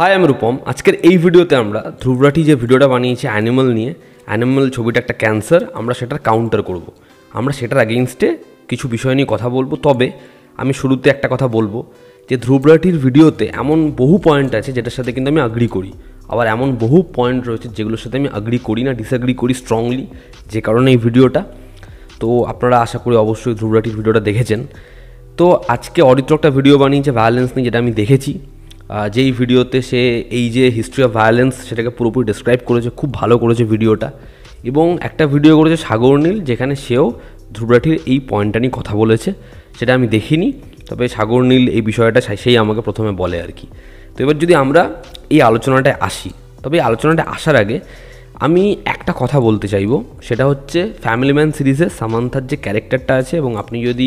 High आमी रूपम आजकेर एई भिडियोते आमरा ध्रुव राठी जे भिडियोटा बानिয়েছে অ্যানিমাল নিয়ে অ্যানিমাল ছবিটা একটা ক্যান্সার আমরা সেটার কাউন্টার করব আমরা সেটার এগেইনস্টে কিছু বিষয় নিয়ে কথা বলবো। তবে আমি শুরুতে একটা কথা বলবো যে ধ্রুব রাঠির ভিডিওতে এমন বহু পয়েন্ট আছে যেটার সাথে কিন্তু আমি এগ্রি করি, আবার এমন বহু পয়েন্ট রয়েছে যেগুলোর সাথে আমি এগ্রি করি না, ডিসএগ্রি করি স্ট্রংলি, যে কারণে এই ভিডিওটা। তো আপনারা আশা করি অবশ্যই ধ্রুব রাঠির ভিডিওটা দেখেছেন। তো আজকে অরিত্র একটা ভিডিও বানিয়েছে ভায়োলেন্স নিয়ে, যেটা আমি দেখেছি। যেই ভিডিওতে সে এই যে হিস্ট্রি অফ ভায়োলেন্স সেটাকে পুরোপুরি ডিসক্রাইব করেছে, খুব ভালো করেছে ভিডিওটা। এবং একটা ভিডিও করেছে সাগর নীল, যেখানে সেও ধ্রুব রাঠির এই পয়েন্টটা নিয়ে কথা বলেছে, সেটা আমি দেখিনি। তবে সাগর নীল এই বিষয়টা সেই আমাকে প্রথমে বলে আর কি। তো এবার যদি আমরা এই আলোচনাটায় আসি, তবে এই আলোচনাটায় আসার আগে আমি একটা কথা বলতে চাইব, সেটা হচ্ছে ফ্যামিলি ম্যান সিরিজে সামান্থার যে ক্যারেক্টারটা আছে, এবং আপনি যদি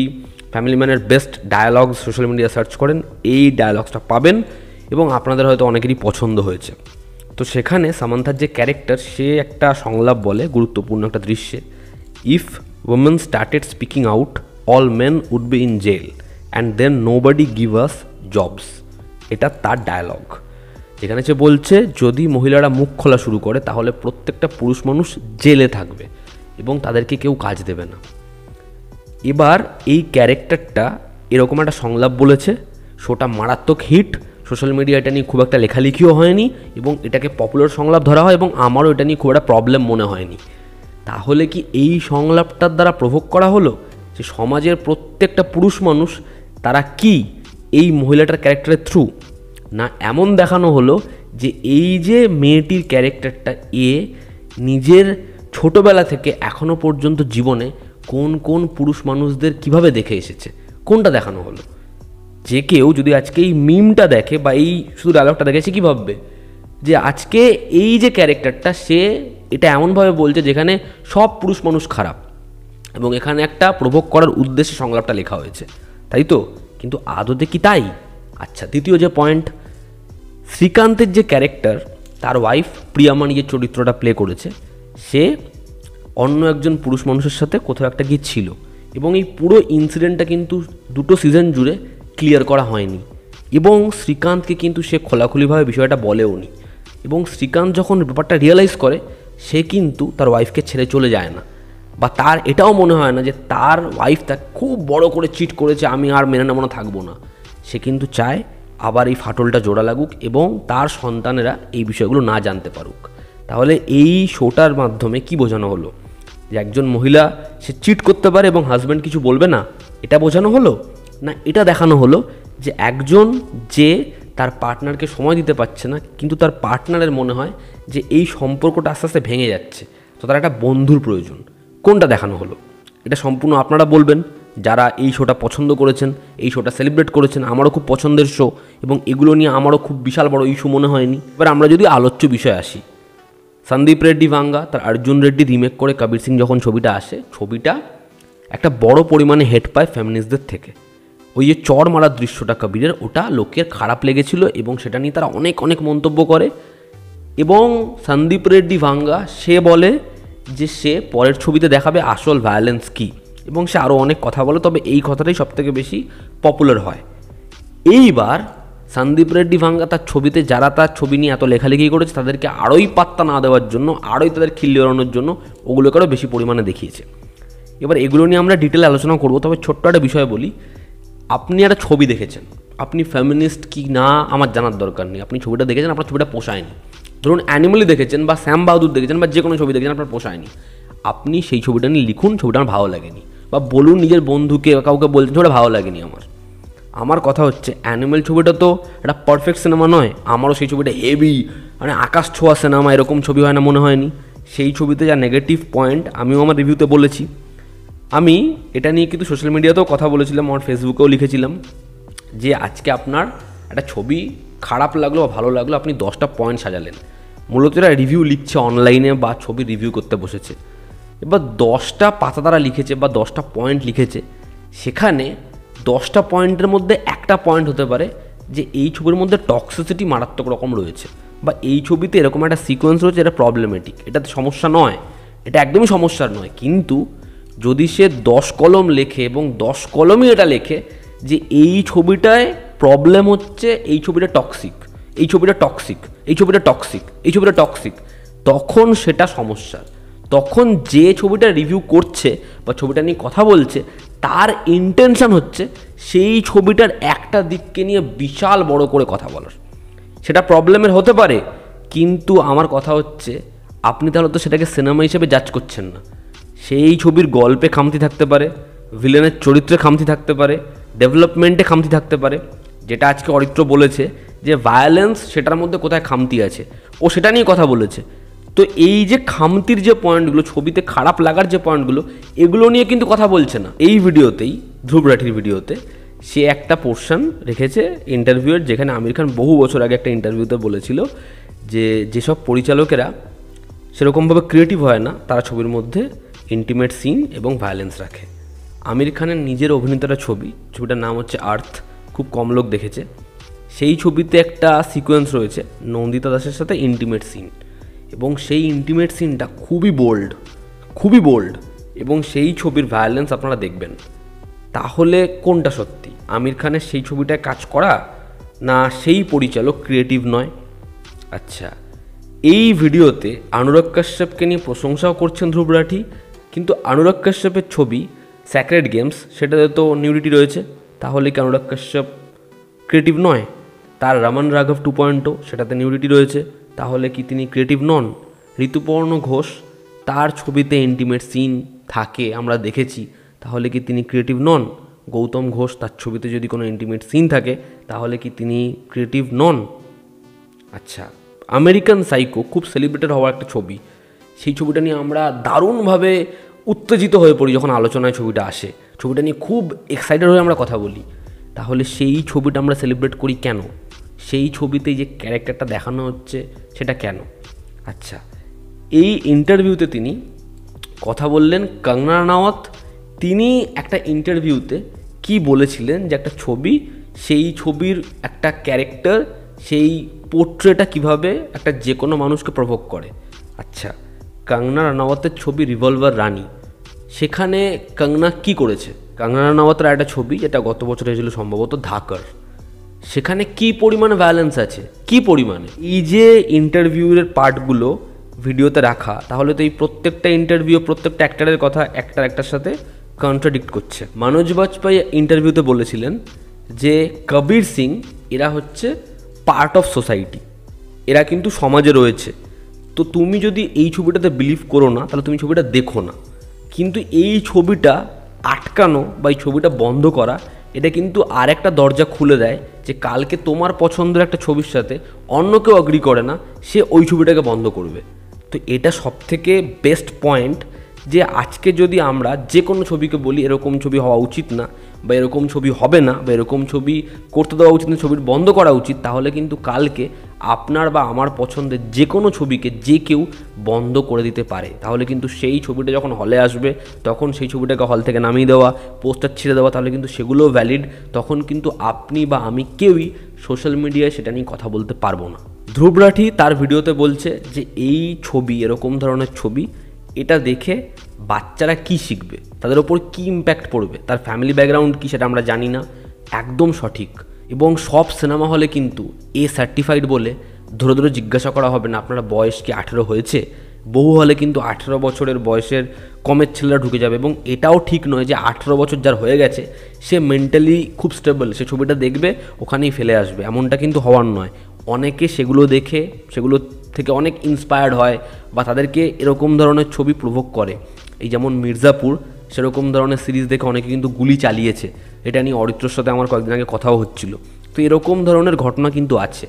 ফ্যামিলি ম্যানের best dialogue social media search করেন এই ডায়ালগসটা পাবেন, এবং আপনাদের হয়তো অনেকেরই পছন্দ হয়েছে। তো সেখানে সামান্থার যে ক্যারেক্টার, সে একটা সংলাপ বলে গুরুত্বপূর্ণ একটা দৃশ্যে, if women started speaking out all men would be in jail and then nobody give us jobs. এটা তার ডায়ালগ, যেখানে সে বলছে যদি মহিলারা মুখ খোলা শুরু করে তাহলে প্রত্যেকটা পুরুষ মানুষ জেলে থাকবে এবং তাদেরকে কেউ কাজ দেবে না। এবার এই ক্যারেক্টারটা এরকম একটা সংলাপ বলেছে, শোটা মারাত্মক হিট, সোশ্যাল মিডিয়া এটা নিয়ে খুব একটা লেখালেখিও হয়নি এবং এটাকে পপুলার সংলাপ ধরা হয়, এবং আমারও এটা নিয়ে খুব একটা প্রবলেম মনে হয়নি। তাহলে কি এই সংলাপটার দ্বারা প্রভোগ করা হলো যে সমাজের প্রত্যেকটা পুরুষ মানুষ তারা কি এই মহিলাটার ক্যারেক্টারের থ্রু? না, এমন দেখানো হলো যে এই যে মেয়েটির ক্যারেক্টারটা, এ নিজের ছোটোবেলা থেকে এখনও পর্যন্ত জীবনে কোন কোন পুরুষ মানুষদের কিভাবে দেখে এসেছে, কোনটা দেখানো হলো। যে কেউ যদি আজকে এই মিমটা দেখে বা এই শুধু ডায়লগটা দেখে, সে কী ভাববে যে আজকে এই যে ক্যারেক্টারটা, সে এটা এমনভাবে বলছে যেখানে সব পুরুষ মানুষ খারাপ, এবং এখানে একটা প্রভোগ করার উদ্দেশ্যে সংলাপটা লেখা হয়েছে, তাই তো? কিন্তু আদতে কি তাই? আচ্ছা, দ্বিতীয় যে পয়েন্ট, শ্রীকান্তের যে ক্যারেক্টার, তার ওয়াইফ প্রিয়ামানি যে চরিত্রটা প্লে করেছে, সে অন্য একজন পুরুষ মানুষের সাথে কোথাও একটা গিয়ে ছিল, এবং এই পুরো ইনসিডেন্টটা কিন্তু দুটো সিজন জুড়ে ক্লিয়ার করা হয়নি, এবং শ্রীকান্তকে কিন্তু সে খোলাখুলিভাবে বিষয়টা বলেও নি। এবং শ্রীকান্ত যখন ব্যাপারটা রিয়েলাইজ করে, সে কিন্তু তার ওয়াইফকে ছেড়ে চলে যায় না, বা তার এটাও মনে হয় না যে তার ওয়াইফ তাকে খুব বড় করে চিট করেছে, আমি আর মেনে নেব না, থাকবো না। সে কিন্তু চায় আবার এই ফাটলটা জোড়া লাগুক এবং তার সন্তানেরা এই বিষয়গুলো না জানতে পারুক। তাহলে এই শোটার মাধ্যমে কি বোঝানো হলো? যে একজন মহিলা সে চিট করতে পারে এবং হাজব্যান্ড কিছু বলবে না, এটা বোঝানো হলো? না, এটা দেখানো হলো যে একজন যে তার পার্টনারকে সময় দিতে পারছে না, কিন্তু তার পার্টনারের মনে হয় যে এই সম্পর্কটা আস্তে আস্তে ভেঙে যাচ্ছে, তো তার একটা বন্ধুর প্রয়োজন, কোনটা দেখানো হলো? এটা সম্পূর্ণ আপনারা বলবেন, যারা এই শোটা পছন্দ করেছেন, এই শোটা সেলিব্রেট করেছেন। আমারও খুব পছন্দের শো, এবং এগুলো নিয়ে আমারও খুব বিশাল বড় ইস্যু মনে হয়নি। এবার আমরা যদি আলোচ্য বিষয়ে আসি, সন্দীপ রেড্ডি ভাঙ্গা তার অর্জুন রেড্ডি রিমেক করে কবির সিং যখন ছবিটা আসে, ছবিটা একটা বড় পরিমাণে হেট পায় ফ্যামিনিস্টদের থেকে। ওই যে চর মারার দৃশ্যটা কবিরের, ওটা লোকের খারাপ লেগেছিল এবং সেটা নিয়ে তারা অনেক অনেক মন্তব্য করে, এবং সন্দীপ রেড্ডি ভাঙ্গা সে বলে যে সে পরের ছবিতে দেখাবে আসল ভায়োলেন্স কী, এবং সে আরও অনেক কথা বলে। তবে এই কথাটাই সবথেকে বেশি পপুলার হয়। এইবার সন্দীপ রেড্ডি ভাঙ্গা তার ছবিতে যারা তার ছবি নিয়ে এত লেখালেখি করেছে, তাদেরকে আরোই পাত্তা না দেওয়ার জন্য, আরোই তাদের খিল্লি ওড়ানোর জন্য ওগুলোকে আরও বেশি পরিমাণে দেখিয়েছে। এবার এগুলো নিয়ে আমরা ডিটেলে আলোচনা করব। তবে ছোট্ট একটা বিষয় বলি, আপনি একটা ছবি দেখেছেন, আপনি ফ্যামিনিস্ট কি না আমার জানার দরকার নেই, আপনি ছবিটা দেখেছেন, আপনার ছবিটা পোষায়নি। ধরুন অ্যানিমালি দেখেছেন বা শ্যাম বাহাদুর দেখেছেন বা যে কোনো ছবি দেখেছেন, আপনার পোষায়নি, আপনি সেই ছবিটা নিয়ে লিখুন ছবিটা আমার ভালো লাগেনি, বা বলুন নিজের বন্ধুকে কাউকে বলছেন ছবিটা ভালো লাগেনি আমার। আমার কথা হচ্ছে অ্যানিমাল ছবিটা তো একটা পারফেক্ট সিনেমা নয়, আমারও সেই ছবিটা হেভি মানে আকাশ ছোঁয়া সিনেমা এরকম ছবি হয় না মনে হয়নি। সেই ছবিতে যা নেগেটিভ পয়েন্ট আমিও আমার রিভিউতে বলেছি, আমি এটা নিয়ে কিন্তু সোশ্যাল মিডিয়াতেও কথা বলেছিলাম, আমার ফেসবুকেও লিখেছিলাম যে আজকে আপনার একটা ছবি খারাপ লাগলো বা ভালো লাগলো, আপনি 10টা পয়েন্ট সাজালেন। মূলত এরা রিভিউ লিখছে অনলাইনে বা ছবি রিভিউ করতে বসেছে, এবার 10টা পাতা তারা লিখেছে বা 10টা পয়েন্ট লিখেছে, সেখানে 10টা পয়েন্টের মধ্যে একটা পয়েন্ট হতে পারে যে এই ছবির মধ্যে টক্সিসিটি মারাত্মক রকম রয়েছে, বা এই ছবিতে এরকম একটা সিকোয়েন্স রয়েছে এটা প্রবলেমেটিক। এটা সমস্যা নয়, এটা একদমই সমস্যা নয়, কিন্তু যদি সে 10 কলম লেখে এবং 10 কলমই এটা লেখে যে এই ছবিটায় প্রবলেম হচ্ছে, এই ছবিটা টক্সিক, এই ছবিটা টক্সিক, এই ছবিটা টক্সিক, এই ছবিটা টক্সিক, তখন সেটা সমস্যার। তখন যে ছবিটা রিভিউ করছে বা ছবিটা নিয়ে কথা বলছে তার ইন্টেনশন হচ্ছে সেই ছবিটার একটা দিককে নিয়ে বিশাল বড় করে কথা বলার। সেটা প্রবলেমের হতে পারে, কিন্তু আমার কথা হচ্ছে আপনি তাহলে তো সেটাকে সিনেমা হিসেবে জাজ করছেন না। সেই ছবির গল্পে খামতি থাকতে পারে, ভিলেনের চরিত্রে খামতি থাকতে পারে, ডেভেলপমেন্টে খামতি থাকতে পারে। যেটা আজকে অরিত্র বলেছে যে ভায়োলেন্স, সেটার মধ্যে কোথায় খামতি আছে, ও সেটা নিয়ে কথা বলেছে। তো এই যে খামতির যে পয়েন্টগুলো, ছবিতে খারাপ লাগার যে পয়েন্টগুলো, এগুলো নিয়ে কিন্তু কথা বলছে না। এই ভিডিওতেই, ধ্রুব রাঠির ভিডিওতে, সে একটা পোর্শন রেখেছে ইন্টারভিউয়ের, যেখানে আমির খান বহু বছর আগে একটা ইন্টারভিউতে বলেছিল যে যেসব পরিচালকেরা সেরকমভাবে ক্রিয়েটিভ হয় না তারা ছবির মধ্যে ইন্টিমেট সিন এবং ভায়োলেন্স রাখে। আমির খানের নিজের অভিনেতারা ছবিটার নাম হচ্ছে আর্থ, খুব কম লোক দেখেছে। সেই ছবিতে একটা সিকোয়েন্স রয়েছে নন্দিতা দাসের সাথে ইন্টিমেট সিন, এবং সেই ইন্টিমেট সিনটা খুবই বোল্ড, এবং সেই ছবির ভায়োলেন্স আপনারা দেখবেন। তাহলে কোনটা সত্যি, আমির খানের সেই ছবিটায় কাজ করা, না সেই পরিচালক ক্রিয়েটিভ নয়? আচ্ছা, এই ভিডিওতে অনুরাগ কাশ্যপকে নিয়ে প্রশংসাও করছেন ধ্রুব রাঠি, কিন্তু অনুরাগ কাশ্যপের ছবি স্যাক্রেড গেমস, সেটাতে তো নিউডিটি রয়েছে। তাহলে কি অনুরাগ কাশ্যপ ক্রিয়েটিভ নয়? তার রমন রাঘব 2.0, সেটাতে নিউডিটি রয়েছে। তাহলে কি তিনি ক্রিয়েটিভ নন? ঋতুপর্ণ ঘোষ, তার ছবিতে ইন্টিমেট সিন থাকে, আমরা দেখেছি। তাহলে কি তিনি ক্রিয়েটিভ নন? গৌতম ঘোষ, তার ছবিতে যদি কোনো ইন্টিমেট সিন থাকে তাহলে কি তিনি ক্রিয়েটিভ নন? আচ্ছা, আমেরিকান সাইকো খুব সেলিব্রেটেড হওয়ার একটা ছবি, সেই ছবিটা নিয়ে আমরা দারুণভাবে উত্তেজিত হয়ে পড়ি যখন আলোচনায় ছবিটা আসে, ছবিটা নিয়ে খুব এক্সাইটেড হয়ে আমরা কথা বলি। তাহলে সেই ছবিটা আমরা সেলিব্রেট করি কেন? সেই ছবিতে যে ক্যারেক্টারটা দেখানো হচ্ছে সেটা কেন? আচ্ছা, এই ইন্টারভিউতে তিনি কথা বললেন কঙ্গনা রানাওয়াত। তিনি একটা ইন্টারভিউতে কি বলেছিলেন যে একটা ছবি, সেই ছবির একটা ক্যারেক্টার, সেই পোট্রেটা কিভাবে একটা যে কোনো মানুষকে প্রভোগ করে। আচ্ছা, কঙ্গনা রানাওয়াতের ছবি রিভলভার রানি, সেখানে কঙ্গনা কি করেছে? কঙ্গনা রানাওয়াতের একটা ছবি যেটা গত বছর হয়েছিল সম্ভবত, ধাকার, সেখানে কি পরিমাণে ভায়োলেন্স আছে, কি পরিমাণে। এই যে ইন্টারভিউয়ের পার্টগুলো ভিডিওতে রাখা, তাহলে তো এই প্রত্যেকটা ইন্টারভিউ, প্রত্যেকটা অ্যাক্টারের কথা একটার সাথে কন্ট্রাডিক্ট করছে। মনোজ বাজপেয়ী ইন্টারভিউতে বলেছিলেন যে কবির সিং, এরা হচ্ছে পার্ট অফ সোসাইটি, এরা কিন্তু সমাজে রয়েছে। তো তুমি যদি এই ছবিটাতে বিলিভ করো না তাহলে তুমি ছবিটা দেখো না। কিন্তু এই ছবিটা আটকানো বা এই ছবিটা বন্ধ করা, এটা কিন্তু আর একটা দরজা খুলে দেয় যে কালকে তোমার পছন্দের একটা ছবির সাথে অন্য কেউ অ্যাগ্রি করে না, সে ওই ছবিটাকে বন্ধ করবে। তো এটা সবথেকে বেস্ট পয়েন্ট, যে আজকে যদি আমরা যে কোনো ছবিকে বলি এরকম ছবি হওয়া উচিত না, বা এরকম ছবি হবে না, বা এরকম ছবি করতে দেওয়া উচিত না, ছবির বন্ধ করা উচিত, তাহলে কিন্তু কালকে আপনার বা আমার পছন্দের যে কোনো ছবিকে যে কেউ বন্ধ করে দিতে পারে। তাহলে কিন্তু সেই ছবিটা যখন হলে আসবে তখন সেই ছবিটাকে হল থেকে নামিয়ে দেওয়া, পোস্টার ছিঁড়ে দেওয়া, তাহলে কিন্তু সেগুলোও ভ্যালিড। তখন কিন্তু আপনি বা আমি কেউই সোশ্যাল মিডিয়ায় সেটা নিয়ে কথা বলতে পারবো না। ধ্রুব রাঠি তার ভিডিওতে বলছে যে এই ছবি, এরকম ধরনের ছবি, এটা দেখে বাচ্চারা কি শিখবে, তাদের ওপর কী ইম্প্যাক্ট পড়বে, তার ফ্যামিলি ব্যাকগ্রাউন্ড কী সেটা আমরা জানি না। একদম সঠিক। এবং সব সিনেমা হলে কিন্তু এ সার্টিফাইড বলে ধরে ধরে জিজ্ঞাসা করা হবে না আপনার বয়স কি 18 হয়েছে। বহু হলে কিন্তু 18 বছরের বয়সের কমের ছেলেরা ঢুকে যাবে, এবং এটাও ঠিক নয় যে 18 বছর যার হয়ে গেছে সে মেন্টালি খুব স্টেবল, সে ছবিটা দেখবে ওখানেই ফেলে আসবে, এমনটা কিন্তু হওয়ার নয়। অনেকে সেগুলো দেখে, সেগুলো থেকে অনেক ইন্সপায়ার্ড হয়, বা তাদেরকে এরকম ধরনের ছবি প্রভোগ করে। এই যেমন মির্জাপুর, সেরকম ধরনের সিরিজ দেখে অনেকে কিন্তু গুলি চালিয়েছে। এটা নিয়ে অরিত্রর সাথে আমার কয়েকদিন আগে কথাও হচ্ছিল। তো এরকম ধরনের ঘটনা কিন্তু আছে।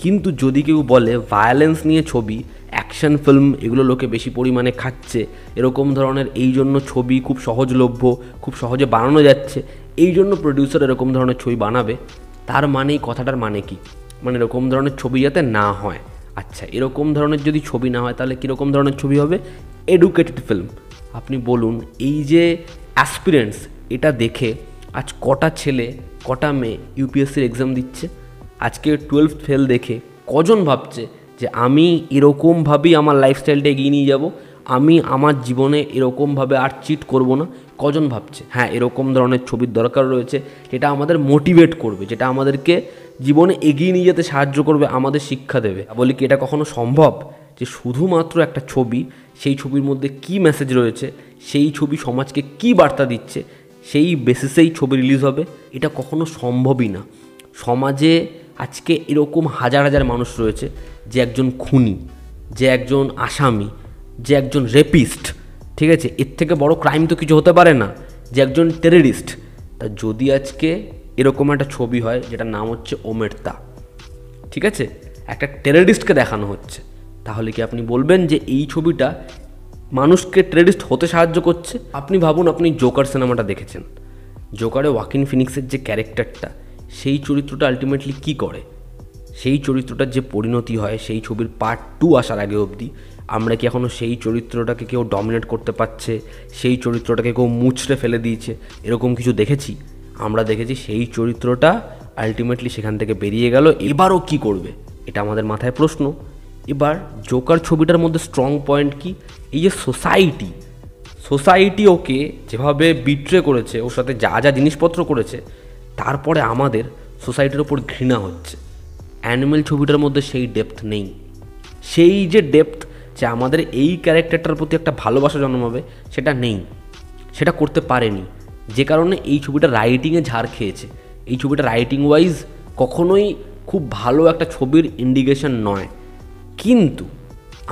কিন্তু যদি কেউ বলে ভায়োলেন্স নিয়ে ছবি, অ্যাকশন ফিল্ম, এগুলো লোকে বেশি পরিমাণে খাচ্ছে, এরকম ধরনের এই জন্য ছবি খুব সহজলভ্য, খুব সহজে বানানো যাচ্ছে, এই জন্য প্রডিউসার এরকম ধরনের ছবি বানাবে, তার মানে এই কথাটার মানে কি? মানে এরকম ধরনের ছবি যাতে না হয়। আচ্ছা, এরকম ধরনের যদি ছবি না হয় তাহলে কীরকম ধরনের ছবি হবে? Educated film. আপনি বলুন, এই যে অ্যাসপিরেন্টস, এটা দেখে আজ কটা ছেলে কটা মেয়ে ইউপিএসসির এক্সাম দিচ্ছে? আজকে 12th ফেল দেখে কজন ভাবছে যে আমি এরকমভাবেই আমার লাইফস্টাইলটা এগিয়ে নিয়ে যাব, আমি আমার জীবনে এরকমভাবে আর চিট করব না? কজন ভাবছে? হ্যাঁ, এরকম ধরনের ছবির দরকার রয়েছে, যেটা আমাদের মোটিভেট করবে, যেটা আমাদেরকে জীবনে এগিয়ে নিয়ে যেতে সাহায্য করবে, আমাদের শিক্ষা দেবে। বলি কি এটা কখনো সম্ভব যে শুধুমাত্র একটা ছবি, সেই ছবির মধ্যে কি মেসেজ রয়েছে, সেই ছবি সমাজকে কি বার্তা দিচ্ছে, সেই বেসিসেই ছবি রিলিজ হবে? এটা কখনো সম্ভবই না। সমাজে আজকে এরকম হাজার হাজার মানুষ রয়েছে যে একজন খুনি, যে একজন আসামি, যে একজন রেপিস্ট, ঠিক আছে, এর থেকে বড় ক্রাইম তো কিছু হতে পারে না, যে একজন টেররিস্ট। তা যদি আজকে এরকম একটা ছবি হয় যেটার নাম হচ্ছে ওমেরতা, ঠিক আছে, একটা টেররিস্টকে দেখানো হচ্ছে, তাহলে কি আপনি বলবেন যে এই ছবিটা মানুষকে টেররিস্ট হতে সাহায্য করছে? আপনি ভাবুন, আপনি জোকার সিনেমাটা দেখেছেন, জোকারে ওয়াকিন ফিনিক্সের যে ক্যারেক্টারটা, সেই চরিত্রটা আলটিমেটলি কি করে, সেই চরিত্রটার যে পরিণতি হয় সেই ছবির পার্ট 2 আসার আগে অবধি, আমরা কি এখনও সেই চরিত্রটাকে কেউ ডমিনেট করতে পারছে, সেই চরিত্রটাকে কেউ মুচড়ে ফেলে দিয়েছে, এরকম কিছু দেখেছি? আমরা দেখেছি সেই চরিত্রটা আলটিমেটলি সেখান থেকে বেরিয়ে গেল, এবারও কি করবে, এটা আমাদের মাথায় প্রশ্ন। এবার জোকার ছবিটার মধ্যে স্ট্রং পয়েন্ট কি, এই যে সোসাইটি ওকে যেভাবে বিট্রে করেছে, ওর সাথে যা যা জিনিসপত্র করেছে, তারপরে আমাদের সোসাইটির ওপর ঘৃণা হচ্ছে। অ্যানিমেল ছবিটার মধ্যে সেই ডেপথ নেই, সেই যে ডেপথ যে আমাদের এই ক্যারেক্টারটার প্রতি একটা ভালোবাসা জন্মাবে, সেটা নেই, সেটা করতে পারেনি, যে কারণে এই ছবিটা রাইটিংয়ে ঝাড় খেয়েছে। এই ছবিটা রাইটিং ওয়াইজ কখনোই খুব ভালো একটা ছবির ইন্ডিকেশন নয়। কিন্তু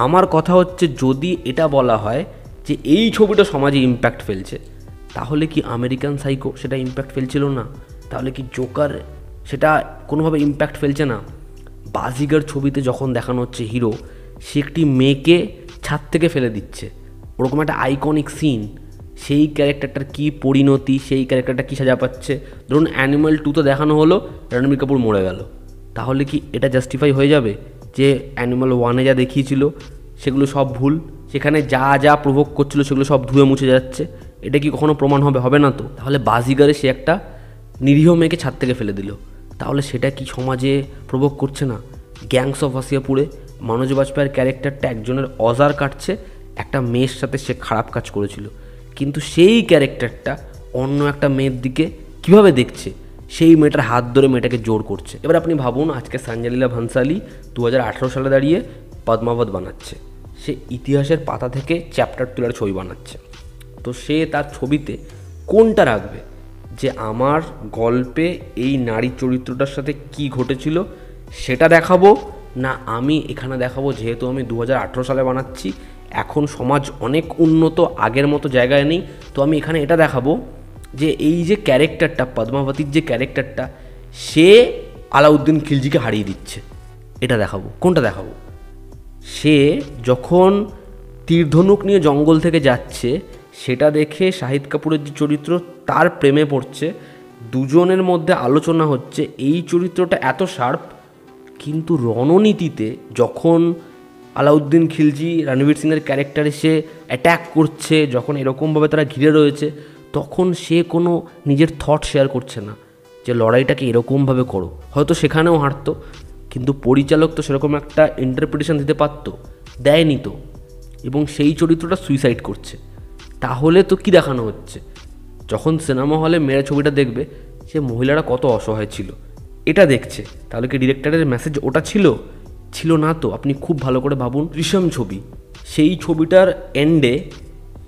আমার কথা হচ্ছে, যদি এটা বলা হয় যে এই ছবিটা সমাজে ইম্প্যাক্ট ফেলছে, তাহলে কি আমেরিকান সাইকো সেটা ইম্প্যাক্ট ফেলছিল না? তাহলে কি জোকার সেটা কোনোভাবে ইম্প্যাক্ট ফেলছে না? বাজিগার ছবিতে যখন দেখানো হচ্ছে হিরো, সে একটি মেয়েকে ছাদ থেকে ফেলে দিচ্ছে, ওরকম একটা আইকনিক সিন, সেই ক্যারেক্টারটার কী পরিণতি, সেই ক্যারেক্টারটা কী সাজা পাচ্ছে। ধরুন অ্যানিমাল 2-তে দেখানো হলো রণবীর কাপুর মরে গেল, তাহলে কি এটা জাস্টিফাই হয়ে যাবে যে অ্যানিমাল 1-এ যা দেখিয়েছিল সেগুলো সব ভুল, সেখানে যা যা প্রভোগ করছিল সেগুলো সব ধুয়ে মুছে যাচ্ছে? এটা কি কখনো প্রমাণ হবে? হবে না তো। তাহলে বাজিগারে সে একটা নিরীহ মেয়েকে ছাদ থেকে ফেলে দিল, তাহলে সেটা কি সমাজে প্রভোগ করছে না? গ্যাংস অফ ওয়াসেপুরে মনোজ বাজপেয়ীর ক্যারেক্টারটা একজনের অজার কাটছে, একটা মেয়ের সাথে সে খারাপ কাজ করেছিল, কিন্তু সেই ক্যারেক্টারটা অন্য একটা মেয়ের দিকে কীভাবে দেখছে, সেই মেয়েটার হাত ধরে মেয়েটাকে জোর করছে। এবার আপনি ভাবুন, আজকে সঞ্জয় লীলা ভানসালি 2018 সালে দাঁড়িয়ে পদ্মাবত বানাচ্ছে, সে ইতিহাসের পাতা থেকে চ্যাপ্টার তোলার ছবি বানাচ্ছে। তো সে তার ছবিতে কোনটা রাখবে যে আমার গল্পে এই নারী চরিত্রটার সাথে কি ঘটেছিল সেটা দেখাবো, না আমি এখানে দেখাবো যেহেতু আমি 2018 সালে বানাচ্ছি, এখন সমাজ অনেক উন্নত, আগের মতো জায়গায় নেই, তো আমি এখানে এটা দেখাবো যে এই যে ক্যারেক্টারটা, পদ্মাবতীর যে ক্যারেক্টারটা, সে আলাউদ্দিন খিলজিকে হারিয়ে দিচ্ছে, এটা দেখাবো? কোনটা দেখাবো? সে যখন তীরধনুক নিয়ে জঙ্গল থেকে যাচ্ছে, সেটা দেখে শাহিদ কাপুরের যে চরিত্র তার প্রেমে পড়ছে, দুজনের মধ্যে আলোচনা হচ্ছে, এই চরিত্রটা এত শার্প। কিন্তু রণনীতিতে যখন আলাউদ্দিন খিলজি রণবীর সিংয়ের ক্যারেক্টারে সে অ্যাট্যাক করছে, যখন এরকমভাবে তারা ঘিরে রয়েছে, তখন সে কোনো নিজের থট শেয়ার করছে না যে লড়াইটাকে এরকমভাবে করো। হয়তো সেখানেও হারতো, কিন্তু পরিচালক তো সেরকম একটা ইন্টারপ্রিটেশন দিতে পারতো, দেয়নি তো, এবং সেই চরিত্রটা সুইসাইড করছে। তাহলে তো কী দেখানো হচ্ছে? যখন সিনেমা হলে মেয়েরা ছবিটা দেখবে, সে মহিলারা কত অসহায় ছিল এটা দেখছে, তাহলে কি ডিরেক্টরের মেসেজ ওটা ছিল? ছিল না তো। আপনি খুব ভালো করে ভাবুন, ঋষম ছবি, সেই ছবিটার এন্ডে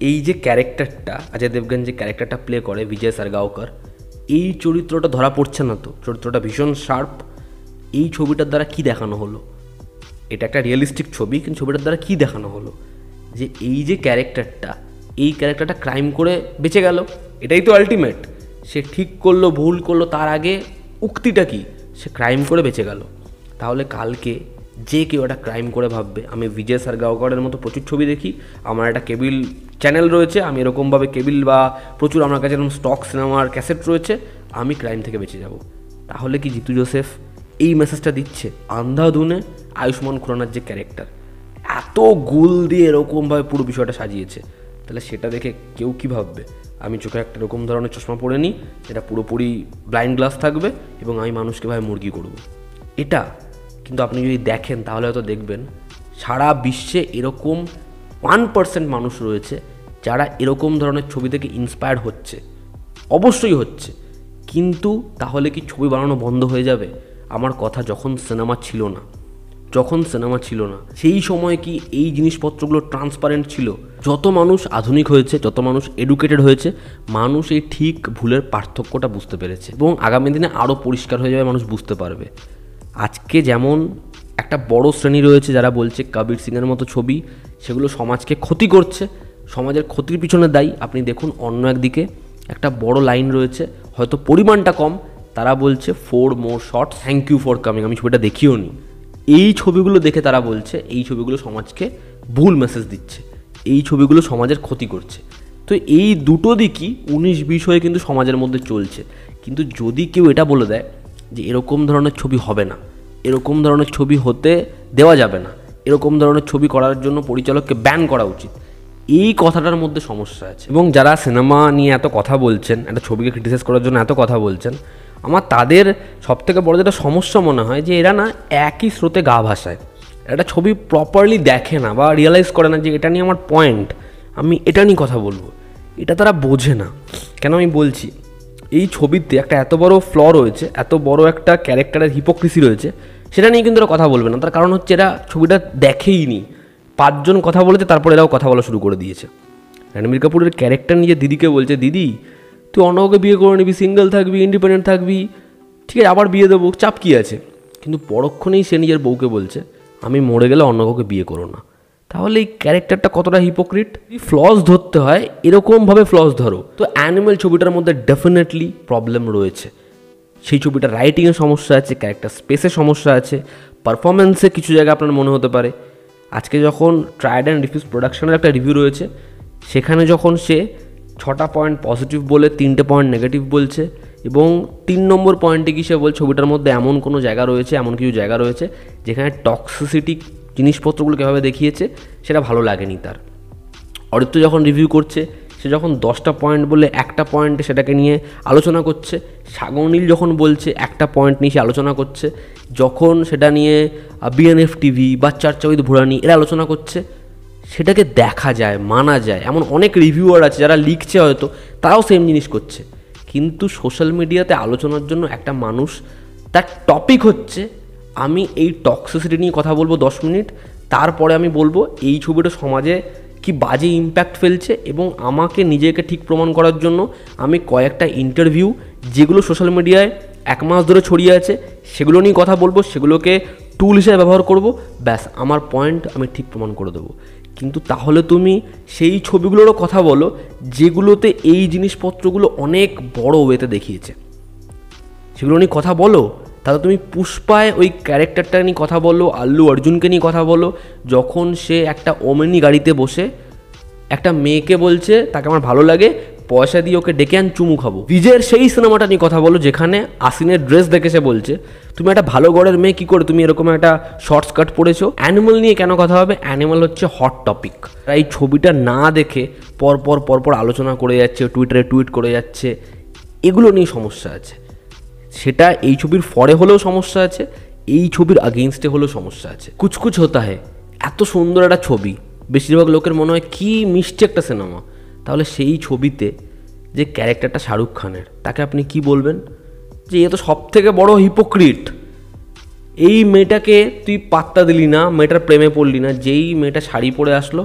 এই যে ক্যারেক্টারটা, অজয় দেবগন যে ক্যারেক্টারটা প্লে করে বিজয় সারগাঁওকর, এই চরিত্রটা ধরা পড়ছে না তো, চরিত্রটা ভীষণ শার্প। এই ছবিটার দ্বারা কি দেখানো হলো? এটা একটা রিয়েলিস্টিক ছবি, কিন্তু ছবিটার দ্বারা কি দেখানো হলো যে এই যে ক্যারেক্টারটা, এই ক্যারেক্টারটা ক্রাইম করে বেঁচে গেল, এটাই তো আলটিমেট। সে ঠিক করলো, ভুল করলো, তার আগে উক্তিটা কি, সে ক্রাইম করে বেঁচে গেল। তাহলে কালকে যে কেউ একটা ক্রাইম করে ভাববে, আমি বিজয় সারগাঁওকরের মতো প্রচুর ছবি দেখি, আমার একটা কেবিল চ্যানেল রয়েছে, আমি এরকমভাবে কেবিল বা প্রচুর আমার কাছে এরকম স্টক সিনেমার ক্যাসেট রয়েছে, আমি ক্রাইম থেকে বেঁচে যাব। তাহলে কি জিতু জোসেফ এই মেসেজটা দিচ্ছে? আন্ধাধুনে আয়ুষ্মান খুরানার যে ক্যারেক্টার, এত গুল দিয়ে এরকমভাবে পুরো বিষয়টা সাজিয়েছে, তাহলে সেটা দেখে কেউ কী ভাববে? আমি চোখে একটা এরকম ধরনের চশমা পরে নিই, এটা পুরোপুরি ব্লাইন্ড গ্লাস থাকবে, এবং আমি মানুষকে ভাই মুরগি করব এটা। কিন্তু আপনি যদি দেখেন, তাহলে হয়তো দেখবেন সারা বিশ্বে এরকম 1% মানুষ রয়েছে যারা এরকম ধরনের ছবি থেকে ইন্সপায়ার্ড হচ্ছে, অবশ্যই হচ্ছে। কিন্তু তাহলে কি ছবি বানানো বন্ধ হয়ে যাবে? আমার কথা যখন সিনেমা ছিল না, সেই সময় কি এই জিনিসপত্রগুলো ট্রান্সপারেন্ট ছিল? যত মানুষ আধুনিক হয়েছে, যত মানুষ এডুকেটেড হয়েছে, মানুষ এই ঠিক ভুলের পার্থক্যটা বুঝতে পেরেছে এবং আগামী দিনে আরও পরিষ্কার হয়ে যাবে, মানুষ বুঝতে পারবে। আজকে যেমন একটা বড় শ্রেণী রয়েছে যারা বলছে কবির সিংয়ের মতো ছবি সেগুলো সমাজকে ক্ষতি করছে, সমাজের ক্ষতির পিছনে দায়ী। আপনি দেখুন অন্য একদিকে একটা বড় লাইন রয়েছে, হয়তো পরিমাণটা কম, তারা বলছে 4 more shots, thank you for coming, আমি ছবিটা দেখিও নি। এই ছবিগুলো দেখে তারা বলছে এই ছবিগুলো সমাজকে ভুল মেসেজ দিচ্ছে, এই ছবিগুলো সমাজের ক্ষতি করছে। তো এই দুটো দিকই 19-20 হয়ে কিন্তু সমাজের মধ্যে চলছে। কিন্তু যদি কেউ এটা বলে দেয় যে এরকম ধরনের ছবি হবে না, এরকম ধরনের ছবি হতে দেওয়া যাবে না, এরকম ধরনের ছবি করার জন্য পরিচালককে ব্যান করা উচিত, এই কথাটার মধ্যে সমস্যা আছে। এবং যারা সিনেমা নিয়ে এত কথা বলছেন, একটা ছবিকে ক্রিটিসাইজ করার জন্য এত কথা বলছেন, আমার তাদের সবথেকে বড় যেটা সমস্যা মনে হয় যে এরা না একই স্রোতে গা ভাসায়, একটা ছবি প্রপারলি দেখে না বা রিয়েলাইজ করে না যে এটা নিয়ে আমার পয়েন্ট, আমি এটা নিয়ে কথা বলবো, এটা তারা বোঝে না। কেন আমি বলছি, এই ছবিতে একটা এত বড় ফ্ল রয়েছে, এত বড় একটা ক্যারেক্টারের হিপোক্রিসি রয়েছে, সেটা নিয়ে কিন্তু এরা কথা বলবে না। তার কারণ হচ্ছে এরা ছবিটা দেখেই নি। 5 জন কথা বলেছে, তারপর এরাও কথা বলা শুরু করে দিয়েছে। রণবীর কাপুরের ক্যারেক্টার নিয়ে দিদিকে বলছে, দিদি তুই অন্যকে বিয়ে করে নিবি, সিঙ্গেল থাকবি, ইন্ডিপেন্ডেন্ট থাকবি, ঠিক আছে আবার বিয়ে দেবো, চাপ কী আছে? কিন্তু পরক্ষণেই সে নিজের বউকে বলছে আমি মরে গেলে অন্যকে বিয়ে করো না। তাহলে এই ক্যারেক্টারটা কতটা হিপোক্রিট। ফ্লস ধরতে হয় এরকমভাবে ফ্লস ধরো। তো অ্যানিমেল ছবিটার মধ্যে ডেফিনেটলি প্রবলেম রয়েছে। সেই ছবিটা রাইটিংয়ের সমস্যা আছে, ক্যারেক্টার স্পেসে সমস্যা আছে, পারফরমেন্সে কিছু জায়গা আপনার মনে হতে পারে। আজকে যখন ট্রায়েড অ্যান্ড রিফিউজ প্রোডাকশনের একটা রিভিউ রয়েছে, সেখানে যখন সে 6টা পয়েন্ট পজিটিভ বলে 3টে পয়েন্ট নেগেটিভ বলছে এবং 3 নম্বর পয়েন্টে কি সে বলছে ছবিটার মধ্যে এমন কোনো জায়গা রয়েছে, এমন কিছু জায়গা রয়েছে যেখানে টক্সিসিটি জিনিসপত্রগুলো কীভাবে দেখিয়েছে সেটা ভালো লাগেনি তার। অরিত্য যখন রিভিউ করছে, সে যখন 10টা পয়েন্ট বলে 1টা পয়েন্টে সেটাকে নিয়ে আলোচনা করছে, সাগর নীল যখন বলছে 1টা পয়েন্ট নিয়ে সে আলোচনা করছে, যখন সেটা নিয়ে বিএনএফ টিভি বা চর্চা উইথ ভুরানি এরা আলোচনা করছে, সেটাকে দেখা যায়, মানা যায়। এমন অনেক রিভিউয়ার আছে যারা লিখছে, হয়তো তারাও সেম জিনিস করছে, কিন্তু সোশ্যাল মিডিয়াতে আলোচনার জন্য একটা মানুষ তার টপিক হচ্ছে আমি এই টক্সিসিটি নিয়ে কথা বলবো 10 মিনিট, তারপরে আমি বলবো এই ছবিটা সমাজে কি বাজে ইম্প্যাক্ট ফেলছে এবং আমাকে নিজেকে ঠিক প্রমাণ করার জন্য আমি কয়েকটা ইন্টারভিউ যেগুলো সোশ্যাল মিডিয়ায় 1 মাস ধরে ছড়িয়ে আছে সেগুলো নিয়ে কথা বলবো, সেগুলোকে টুল হিসেবে ব্যবহার করবো, ব্যাস আমার পয়েন্ট আমি ঠিক প্রমাণ করে দেবো। কিন্তু তাহলে তুমি সেই ছবিগুলোরও কথা বলো যেগুলোতে এই জিনিসপত্রগুলো অনেক বড় ওয়েতে দেখিয়েছে, সেগুলো নিয়ে কথা বলো। তাহলে তুমি পুষ্পায় ওই ক্যারেক্টারটা নিয়ে কথা বলো, আল্লু অর্জুনকে নিয়ে কথা বলো, যখন সে একটা ওমেনি গাড়িতে বসে একটা মেয়েকে বলছে তাকে আমার ভালো লাগে, পয়সা দিয়ে ওকে ডেকে আন, চুমু খাবো। বিজয়ের সেই সিনেমাটা নিয়ে কথা বলো যেখানে আসিনের ড্রেস দেখে সে বলছে তুমি একটা ভালো ঘরের মেয়ে, কী করে তুমি এরকম একটা শর্টস কাট পরেছো। অ্যানিমাল নিয়ে কেন কথা হবে? অ্যানিমাল হচ্ছে হট টপিক। এই ছবিটা না দেখে পরপর আলোচনা করে যাচ্ছে, টুইটারে টুইট করে যাচ্ছে, এগুলো নিয়ে সমস্যা আছে। সেটা এই ছবির ফরে হলেও সমস্যা আছে, এই ছবির আগেনস্টে হলেও সমস্যা আছে। কুচকুচ হতা হে, এত সুন্দর একটা ছবি, বেশিরভাগ লোকের মনে হয় কী মিষ্টি একটা সিনেমা। তাহলে সেই ছবিতে যে ক্যারেক্টারটা শাহরুখ খানের, তাকে আপনি কি বলবেন যে এ তো সব থেকে বড় হিপোক্রিট, এই মেয়েটাকে তুই পাত্তা দিলি না, মেয়েটার প্রেমে পড়লি না, যেই মেয়েটা শাড়ি পরে আসলো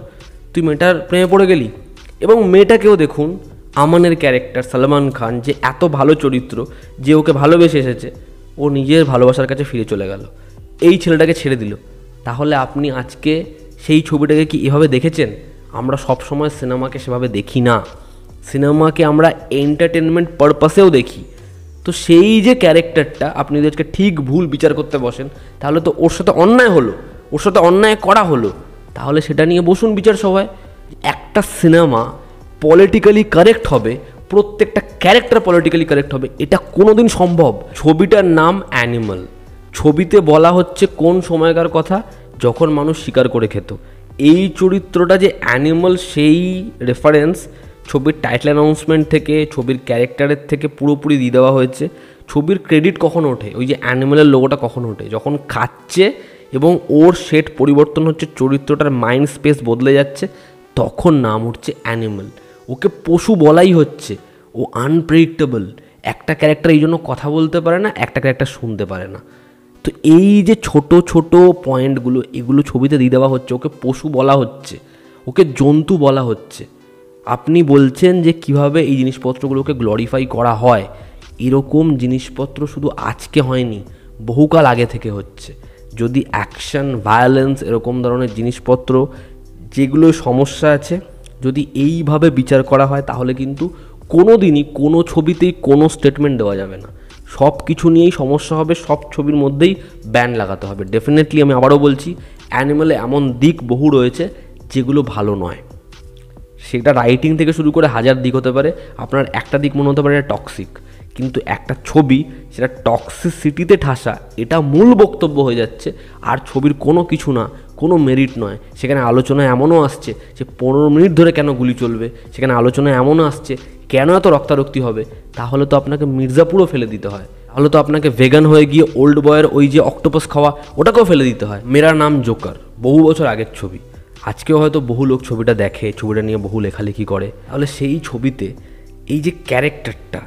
তুই মেয়েটার প্রেমে পড়ে গেলি। এবং মেয়েটাকেও দেখুন, আমানের ক্যারেক্টার সালমান খান যে এত ভালো চরিত্র, যে ওকে ভালোবেসে এসেছে, ও নিজের ভালোবাসার কাছে ফিরে চলে গেল, এই ছেলেটাকে ছেড়ে দিল। তাহলে আপনি আজকে সেই ছবিটাকে কি এভাবে দেখেছেন? আমরা সবসময় সিনেমাকে সেভাবে দেখি না, সিনেমাকে আমরা এন্টারটেনমেন্ট পারপাসেও দেখি। তো সেই যে ক্যারেক্টারটা আপনি যদি আজকে ঠিক ভুল বিচার করতে বসেন, তাহলে তো ওর সাথে অন্যায় হলো, ওর সাথে অন্যায় করা হলো, তাহলে সেটা নিয়ে বসুন বিচার সভায়। একটা সিনেমা পলিটিক্যালি কারেক্ট হবে, প্রত্যেকটা ক্যারেক্টার পলিটিক্যালি কারেক্ট হবে, এটা কোনো দিন সম্ভব? ছবিটার নাম অ্যানিমাল, ছবিতে বলা হচ্ছে কোন সময়কার কথা যখন মানুষ শিকার করে খেত। এই চরিত্রটা যে অ্যানিমাল, সেই রেফারেন্স ছবির টাইটেল অ্যানাউন্সমেন্ট থেকে, ছবির ক্যারেক্টারের থেকে পুরোপুরি দিয়ে দেওয়া হয়েছে। ছবির ক্রেডিট কখন ওঠে? ওই যে অ্যানিমালের লোগোটা কখন ওঠে? যখন খাচ্ছে এবং ওর শেড পরিবর্তন হচ্ছে, চরিত্রটার মাইন্ড স্পেস বদলে যাচ্ছে, তখন নাম উঠছে অ্যানিমাল। ওকে পশু বলাই হচ্ছে, ও আনপ্রেডিক্টেবল। একটা ক্যারেক্টার এই জন্য কথা বলতে পারে না, একটা ক্যারেক্টার শুনতে পারে না। তো এই যে ছোট ছোট পয়েন্টগুলো এগুলো ছবিতে দিয়ে দেওয়া হচ্ছে। ওকে পশু বলা হচ্ছে, ওকে জন্তু বলা হচ্ছে। আপনি বলছেন যে কিভাবে এই জিনিসপত্রগুলোকে গ্লোরিফাই করা হয়। এরকম জিনিসপত্র শুধু আজকে হয়নি, বহুকাল আগে থেকে হচ্ছে। যদি অ্যাকশান, ভায়োলেন্স, এরকম ধরনের জিনিসপত্র যেগুলো সমস্যা আছে, যদি এইভাবে বিচার করা হয় তাহলে কিন্তু কোনো দিনই কোনো ছবিতেই কোনো স্টেটমেন্ট দেওয়া যাবে না। সব কিছু নিয়েই সমস্যা হবে, সব ছবির মধ্যেই ব্যান লাগাতে হবে। ডেফিনেটলি আমি আবারও বলছি, অ্যানিমেলে এমন দিক বহু রয়েছে যেগুলো ভালো নয়। সেটা রাইটিং থেকে শুরু করে হাজার দিক হতে পারে। আপনার একটা দিক মনে হতে পারে এটা টক্সিক, কিন্তু একটা ছবি সেটা টক্সিসিটিতে ঠাসা, এটা মূল বক্তব্য হয়ে যাচ্ছে। আর ছবির কোনো কিছু না, কোনো মেরিট নয়। সেখানে আলোচনা এমনও আসছে যে 15 মিনিট ধরে কেন গুলি চলবে, সেখানে আলোচনা এমনও আসছে কেন এত রক্তারক্তি হবে। তাহলে তো আপনাকে মির্জাপুরও ফেলে দিতে হয়, তাহলে তো আপনাকে ভেগান হয়ে গিয়ে ওল্ড বয়ের ওই যে অক্টোপাস খাওয়া ওটাকেও ফেলে দিতে হয়। মেরা নাম জোকার বহু বছর আগের ছবি, আজকেও হয়তো বহু লোক ছবিটা দেখে, ছবিটা নিয়ে বহু লেখালেখি করে। তাহলে সেই ছবিতে এই যে ক্যারেক্টারটা,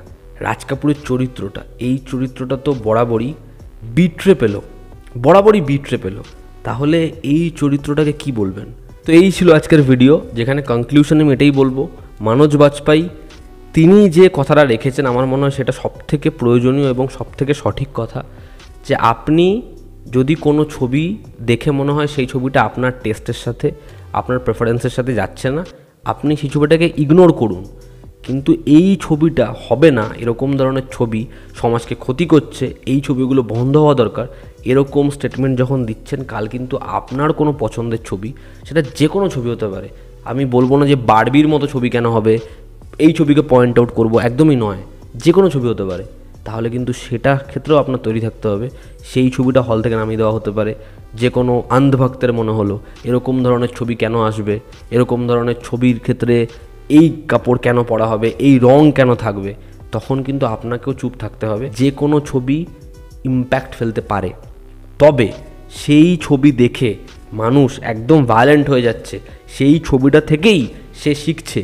রাজ কাপুরের চরিত্রটা, এই চরিত্রটা তো বরাবরই বিট্রে পেল। তাহলে এই চরিত্রটাকে কি বলবেন? তো এই ছিল আজকের ভিডিও, যেখানে কনক্লুশনে আমি এটাই বলবো, মনোজ বাজপেয়ী তিনি যে কথাটা রেখেছেন আমার মনে হয় সেটা সবথেকে প্রয়োজনীয় এবং সবথেকে সঠিক কথা। যে আপনি যদি কোনো ছবি দেখে মনে হয় সেই ছবিটা আপনার টেস্টের সাথে, আপনার প্রেফারেন্সের সাথে যাচ্ছে না, আপনি সেই ছবিটাকে ইগনোর করুন। কিন্তু এই ছবিটা হবে না, এরকম ধরনের ছবি সমাজকে ক্ষতি করছে, এই ছবিগুলো বন্ধ হওয়া দরকার, এরকম স্টেটমেন্ট যখন দিচ্ছেন, কাল কিন্তু আপনার কোনো পছন্দের ছবি, সেটা যে কোনো ছবি হতে পারে। আমি বলবো না যে বারবির মতো ছবি কেন হবে, এই ছবিকে পয়েন্ট আউট করবো, একদমই নয়, যে কোনো ছবি হতে পারে। তাহলে কিন্তু সেটার ক্ষেত্রেও আপনার তৈরি থাকতে হবে। সেই ছবিটা হল থেকে নামিয়ে দেওয়া হতে পারে, যে কোনো অন্ধভক্তের মনে হলো এরকম ধরনের ছবি কেন আসবে, এরকম ধরনের ছবির ক্ষেত্রে এই কাপড় কেন পরা হবে, এই রং কেন থাকবে, তখন কিন্তু আপনাকেও চুপ থাকতে হবে। যে কোনো ছবি ইম্প্যাক্ট ফেলতে পারে, তবে সেই ছবি দেখে মানুষ একদম ভায়োলেন্ট হয়ে যাচ্ছে, সেই ছবিটা থেকেই সে শিখছে,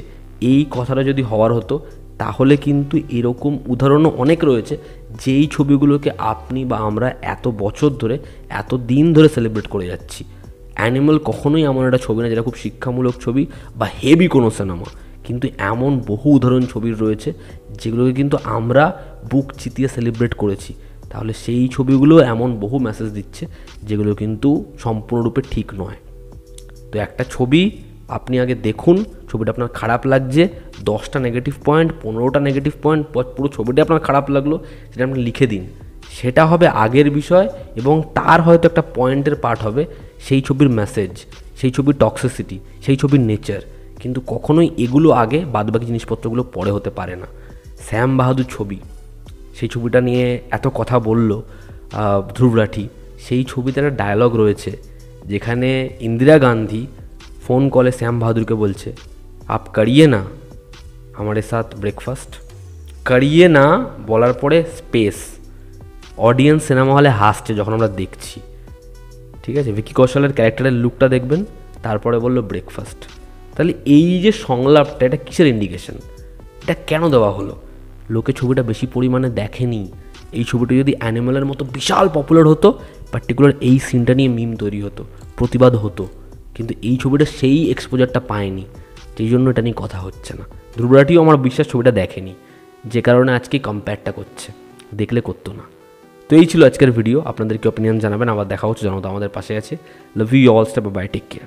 এই কথাটা যদি হওয়ার হতো তাহলে কিন্তু এরকম উদাহরণও অনেক রয়েছে, যেই ছবিগুলোকে আপনি বা আমরা এত বছর ধরে, এত দিন ধরে সেলিব্রেট করে যাচ্ছি। অ্যানিমাল কখনোই এমন একটা ছবি না যেটা খুব শিক্ষামূলক ছবি বা হেভি কোনো সিনেমা, কিন্তু এমন বহু উদাহরণ ছবির রয়েছে যেগুলোকে কিন্তু আমরা বুক চিতিয়ে সেলিব্রেট করেছি। তাহলে সেই ছবিগুলো এমন বহু মেসেজ দিচ্ছে যেগুলো কিন্তু সম্পূর্ণরূপে ঠিক নয়। তো একটা ছবি আপনি আগে দেখুন, ছবিটা আপনার খারাপ লাগছে, 10টা নেগেটিভ পয়েন্ট, 15টা নেগেটিভ পয়েন্ট, পুরো ছবিটা আপনার খারাপ লাগলো, সেটা আপনি লিখে দিন। সেটা হবে আগের বিষয় এবং তার হয়তো একটা পয়েন্টের পার্ট হবে সেই ছবির মেসেজ, সেই ছবির টক্সিসিটি, সেই ছবির নেচার। কিন্তু কখনোই এগুলো আগে, বাদবাকি জিনিসপত্রগুলো পরে হতে পারে না। শ্যাম বাহাদুর ছবি, সেই ছবিটা নিয়ে এত কথা বলল ধ্রুব রাঠি। সেই ছবিতে একটা ডায়ালগ রয়েছে যেখানে ইন্দিরা গান্ধী ফোন কলে শ্যাম বাহাদুরকে বলছে, আপ করিয়ে না আমাদের সাথ ব্রেকফাস্ট, করিয়ে না বলার পরে স্পেস। অডিয়েন্স সিনেমা হলে হাসছে যখন আমরা দেখছি, ঠিক আছে, ভিকি কৌশলের ক্যারেক্টারের লুকটা দেখবেন, তারপরে বললো ব্রেকফাস্ট। তাহলে এই যে সংলাপটা, এটা কিসের ইন্ডিকেশন? এটা কেন দেওয়া হলো? লোকে ছবিটা বেশি পরিমাণে দেখেনি। এই ছবিটা যদি অ্যানিমেলের মতো বিশাল পপুলার হতো, পার্টিকুলার এই সিনটা নিয়ে মিম তৈরি হতো, প্রতিবাদ হতো, কিন্তু এই ছবিটা সেই এক্সপোজারটা পায়নি, সেই জন্য এটা নিয়ে কথা হচ্ছে না। ধ্রুব রাঠিও আমার বিশ্বাস ছবিটা দেখেনি, যে কারণে আজকে কম্পেয়ারটা করছে, দেখলে করতো না। তো এই ছিল আজকের ভিডিও, আপনাদের কি অপিনিয়ন জানাবেন। আবার দেখা হচ্ছে, জনতা আমাদের পাশে আছে। Love you all, step by, take care.